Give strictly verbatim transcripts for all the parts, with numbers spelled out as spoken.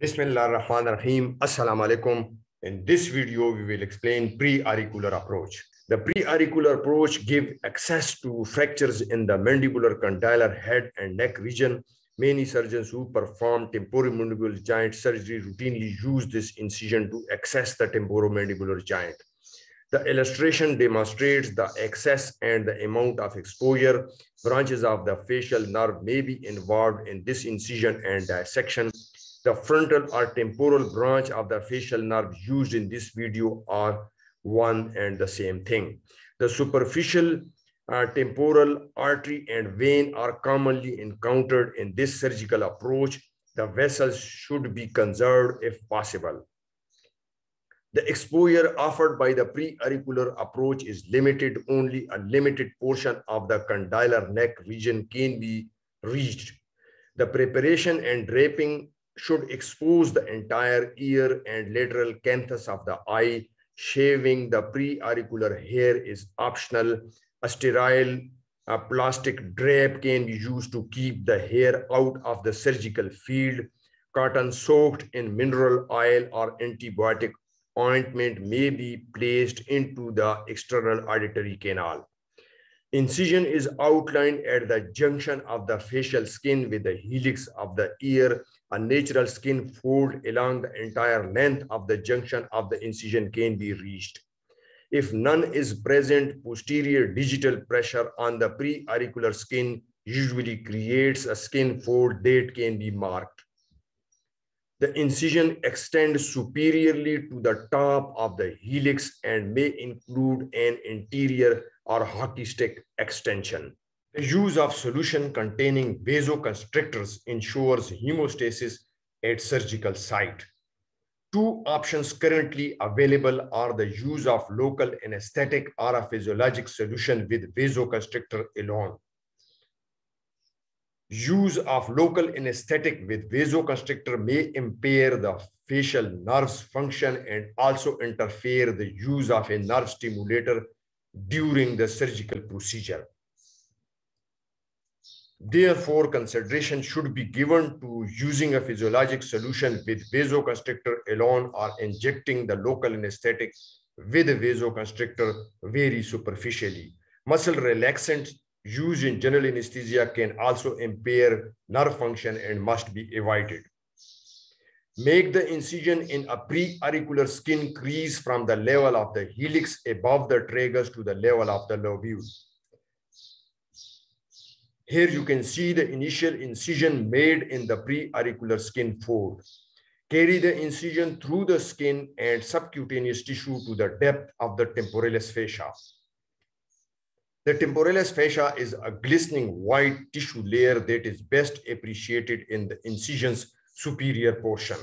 Bismillahirrahmanirrahim. Assalamualaikum. In this video, we will explain preauricular approach. The preauricular approach gives access to fractures in the mandibular, condylar, head and neck region. Many surgeons who perform temporomandibular joint surgery routinely use this incision to access the temporomandibular joint. The illustration demonstrates the access and the amount of exposure. Branches of the facial nerve may be involved in this incision and dissection. The frontal or temporal branch of the facial nerve used in this video are one and the same thing. The superficial uh, temporal artery and vein are commonly encountered in this surgical approach. The vessels should be conserved if possible. The exposure offered by the preauricular approach is limited. Only a limited portion of the condylar neck region can be reached. The preparation and draping should expose the entire ear and lateral canthus of the eye. Shaving the preauricular hair is optional. A sterile a plastic drape can be used to keep the hair out of the surgical field. Cotton soaked in mineral oil or antibiotic ointment may be placed into the external auditory canal. Incision is outlined at the junction of the facial skin with the helix of the ear. A natural skin fold along the entire length of the junction of the incision can be reached. If none is present, posterior digital pressure on the preauricular skin usually creates a skin fold that can be marked. The incision extends superiorly to the top of the helix and may include an anterior or hockey stick extension. The use of solution containing vasoconstrictors ensures hemostasis at surgical site. Two options currently available are the use of local anesthetic or a physiologic solution with vasoconstrictor alone. Use of local anesthetic with vasoconstrictor may impair the facial nerve's function and also interfere the use of a nerve stimulator during the surgical procedure. Therefore, consideration should be given to using a physiologic solution with vasoconstrictor alone or injecting the local anesthetic with vasoconstrictor very superficially. Muscle relaxants used in general anesthesia can also impair nerve function and must be avoided. Make the incision in a preauricular skin crease from the level of the helix above the tragus to the level of the lobule. Here you can see the initial incision made in the preauricular skin fold. Carry the incision through the skin and subcutaneous tissue to the depth of the temporalis fascia. The temporalis fascia is a glistening white tissue layer that is best appreciated in the incision's superior portion.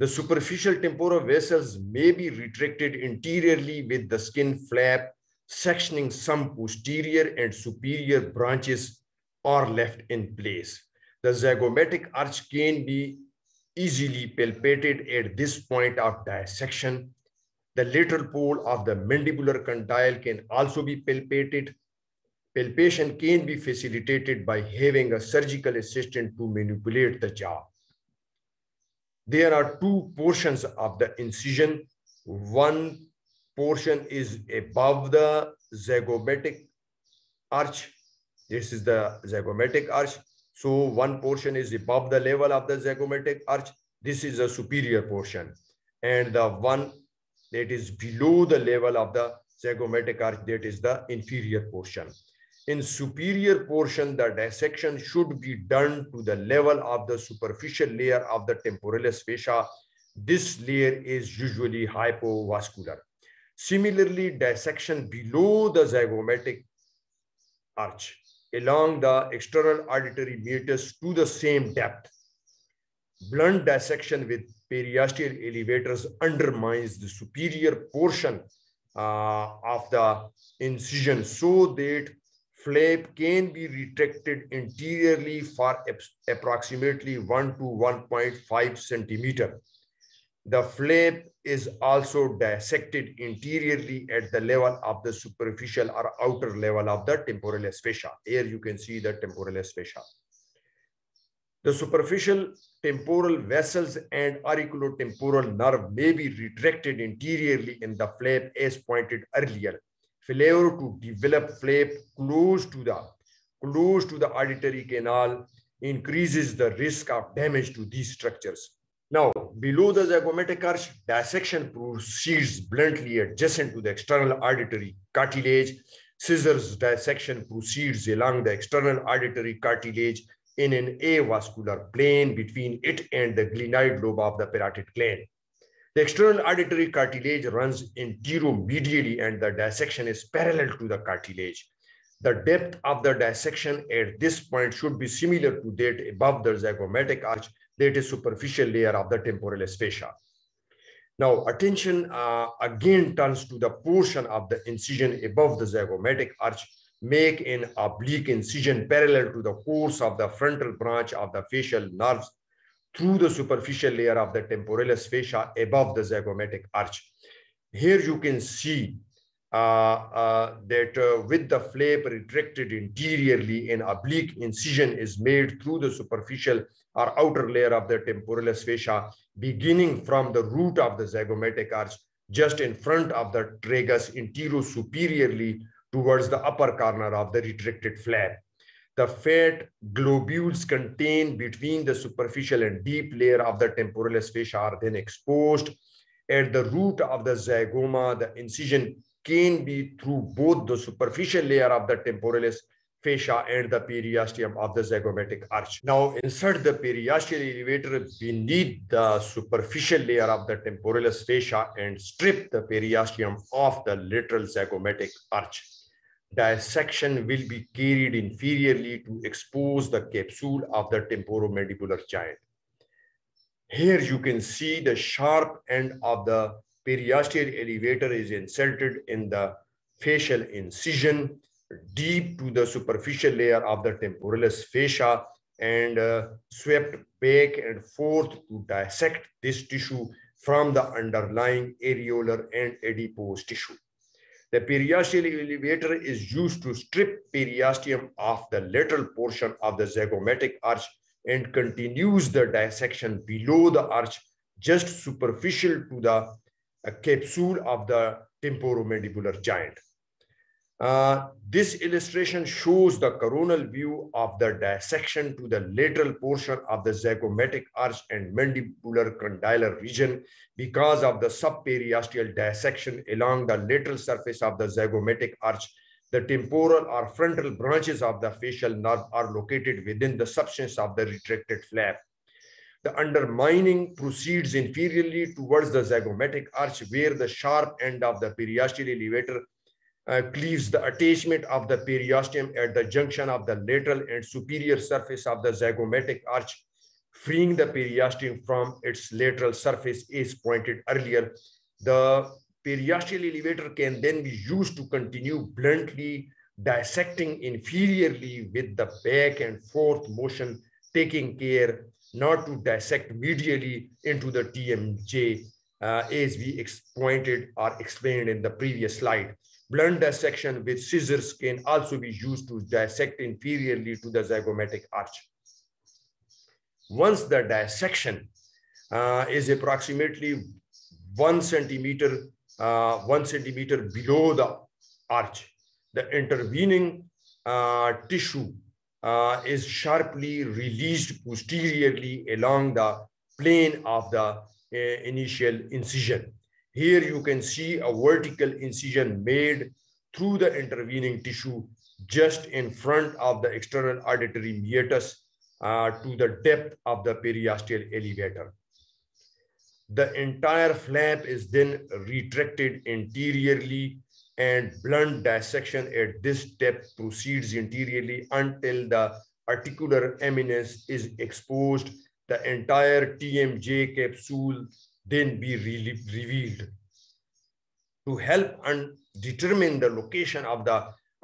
The superficial temporal vessels may be retracted interiorly with the skin flap, sectioning some posterior and superior branches are left in place. The zygomatic arch can be easily palpated at this point of dissection. The lateral pole of the mandibular condyle can also be palpated. Palpation can be facilitated by having a surgical assistant to manipulate the jaw. There are two portions of the incision. One portion is above the zygomatic arch. This is the zygomatic arch. So one portion is above the level of the zygomatic arch. This is a superior portion. And the one that is below the level of the zygomatic arch, that is the inferior portion. In superior portion, the dissection should be done to the level of the superficial layer of the temporalis fascia. This layer is usually hypovascular. Similarly, dissection below the zygomatic arch along the external auditory meatus to the same depth. Blunt dissection with periosteal elevators undermines the superior portion uh, of the incision so that flap can be retracted interiorly for approximately one to one point five centimeters. The flap is also dissected interiorly at the level of the superficial or outer level of the temporalis fascia. Here you can see the temporalis fascia. The superficial temporal vessels and auriculotemporal nerve may be retracted anteriorly in the flap as pointed earlier. Failure to develop flap close to the close to the auditory canal increases the risk of damage to these structures. Now, below the zygomatic arch, dissection proceeds bluntly adjacent to the external auditory cartilage. Scissors dissection proceeds along the external auditory cartilage in an avascular plane between it and the glenoid lobe of the parotid gland. The external auditory cartilage runs anteromedially and the dissection is parallel to the cartilage. The depth of the dissection at this point should be similar to that above the zygomatic arch, that is superficial layer of the temporal fascia. Now, attention uh, again turns to the portion of the incision above the zygomatic arch. Make an oblique incision parallel to the course of the frontal branch of the facial nerves through the superficial layer of the temporalis fascia above the zygomatic arch. Here you can see uh, uh, that uh, with the flap retracted interiorly, an oblique incision is made through the superficial or outer layer of the temporalis fascia, beginning from the root of the zygomatic arch, just in front of the tragus anterosuperiorly, towards the upper corner of the retracted flap. The fat globules contained between the superficial and deep layer of the temporalis fascia are then exposed. At the root of the zygoma, the incision can be through both the superficial layer of the temporalis fascia and the periosteum of the zygomatic arch. Now insert the periosteal elevator beneath the superficial layer of the temporalis fascia and strip the periosteum off the lateral zygomatic arch. Dissection will be carried inferiorly to expose the capsule of the temporomandibular giant. Here you can see the sharp end of the periosteal elevator is inserted in the facial incision deep to the superficial layer of the temporalis fascia and uh, swept back and forth to dissect this tissue from the underlying areolar and adipose tissue. The periosteal elevator is used to strip periosteum of the lateral portion of the zygomatic arch and continues the dissection below the arch, just superficial to the uh, capsule of the temporomandibular giant. Uh, this illustration shows the coronal view of the dissection to the lateral portion of the zygomatic arch and mandibular condylar region. Because of the subperiosteal dissection along the lateral surface of the zygomatic arch, the temporal or frontal branches of the facial nerve are located within the substance of the retracted flap. The undermining proceeds inferiorly towards the zygomatic arch, where the sharp end of the periosteal elevator Uh, cleaves the attachment of the periosteum at the junction of the lateral and superior surface of the zygomatic arch, freeing the periosteum from its lateral surface as pointed earlier. The periosteal elevator can then be used to continue bluntly dissecting inferiorly with the back and forth motion, taking care not to dissect medially into the T M J uh, as we pointed or explained in the previous slide. Blunt dissection with scissors can also be used to dissect inferiorly to the zygomatic arch. Once the dissection uh, is approximately one centimeter, uh, one centimeter below the arch, the intervening uh, tissue uh, is sharply released posteriorly along the plane of the uh, initial incision. Here you can see a vertical incision made through the intervening tissue just in front of the external auditory meatus uh, to the depth of the periosteal elevator. The entire flap is then retracted anteriorly and blunt dissection at this depth proceeds anteriorly until the articular eminence is exposed. The entire T M J capsule then be re revealed. To help and determine the location of the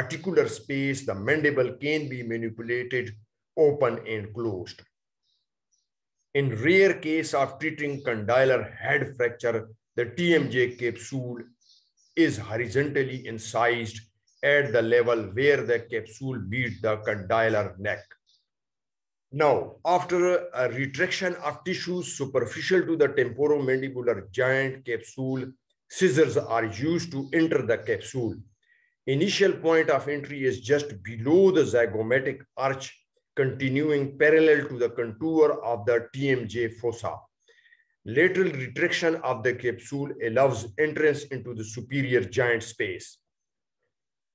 articular space, the mandible can be manipulated open and closed. In rare case of treating condylar head fracture, the T M J capsule is horizontally incised at the level where the capsule meets the condylar neck. Now, after a retraction of tissues superficial to the temporomandibular joint, capsule scissors are used to enter the capsule. Initial point of entry is just below the zygomatic arch, continuing parallel to the contour of the T M J fossa. Lateral retraction of the capsule allows entrance into the superior giant space.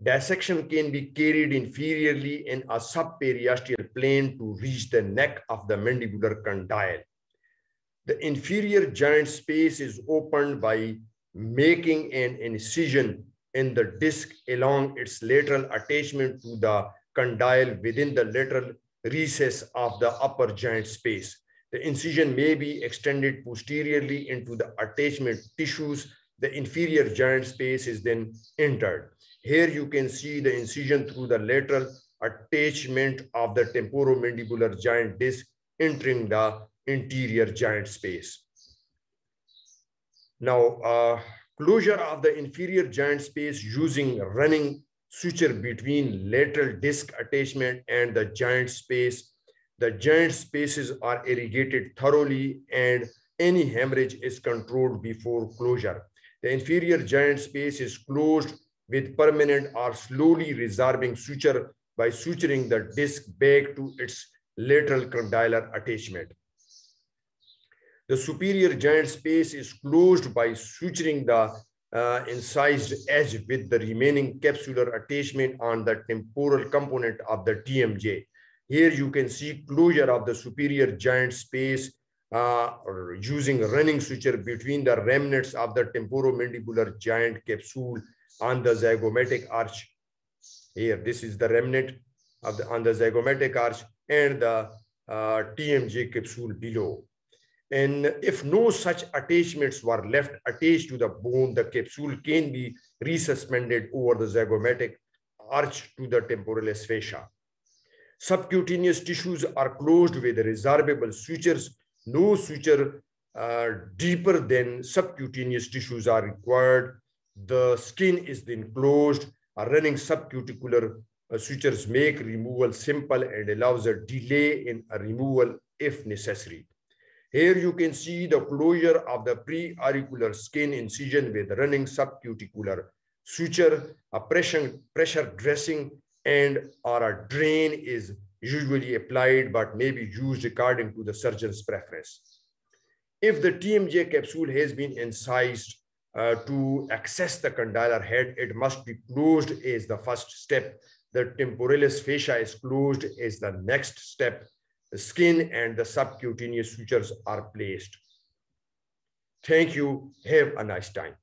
Dissection can be carried inferiorly in a subperiosteal plane to reach the neck of the mandibular condyle. The inferior giant space is opened by making an incision in the disc along its lateral attachment to the condyle within the lateral recess of the upper giant space. The incision may be extended posteriorly into the attachment tissues. The inferior giant space is then entered. Here you can see the incision through the lateral attachment of the temporomandibular giant disc entering the anterior giant space. Now, uh, closure of the inferior giant space using running suture between lateral disc attachment and the giant space. The giant spaces are irrigated thoroughly and any hemorrhage is controlled before closure. The inferior giant space is closed with permanent or slowly resorbing suture by suturing the disc back to its lateral condylar attachment. The superior giant space is closed by suturing the uh, incised edge with the remaining capsular attachment on the temporal component of the T M J. Here you can see closure of the superior giant space uh, using running suture between the remnants of the temporomandibular giant capsule on the zygomatic arch. Here, this is the remnant of the, on the zygomatic arch and the uh, T M J capsule below. And if no such attachments were left attached to the bone, the capsule can be resuspended over the zygomatic arch to the temporalis fascia. Subcutaneous tissues are closed with resorbable sutures. No suture uh, deeper than subcutaneous tissues are required. The skin is then closed. A running subcuticular uh, sutures make removal simple and allows a delay in a removal if necessary. Here you can see the closure of the preauricular skin incision with running subcuticular suture. A pressure, pressure dressing and or a drain is usually applied but may be used according to the surgeon's preference. If the T M J capsule has been incised, Uh, to access the condylar head, it must be closed as the first step. The temporalis fascia is closed as the next step. The skin and the subcutaneous sutures are placed. Thank you. Have a nice time.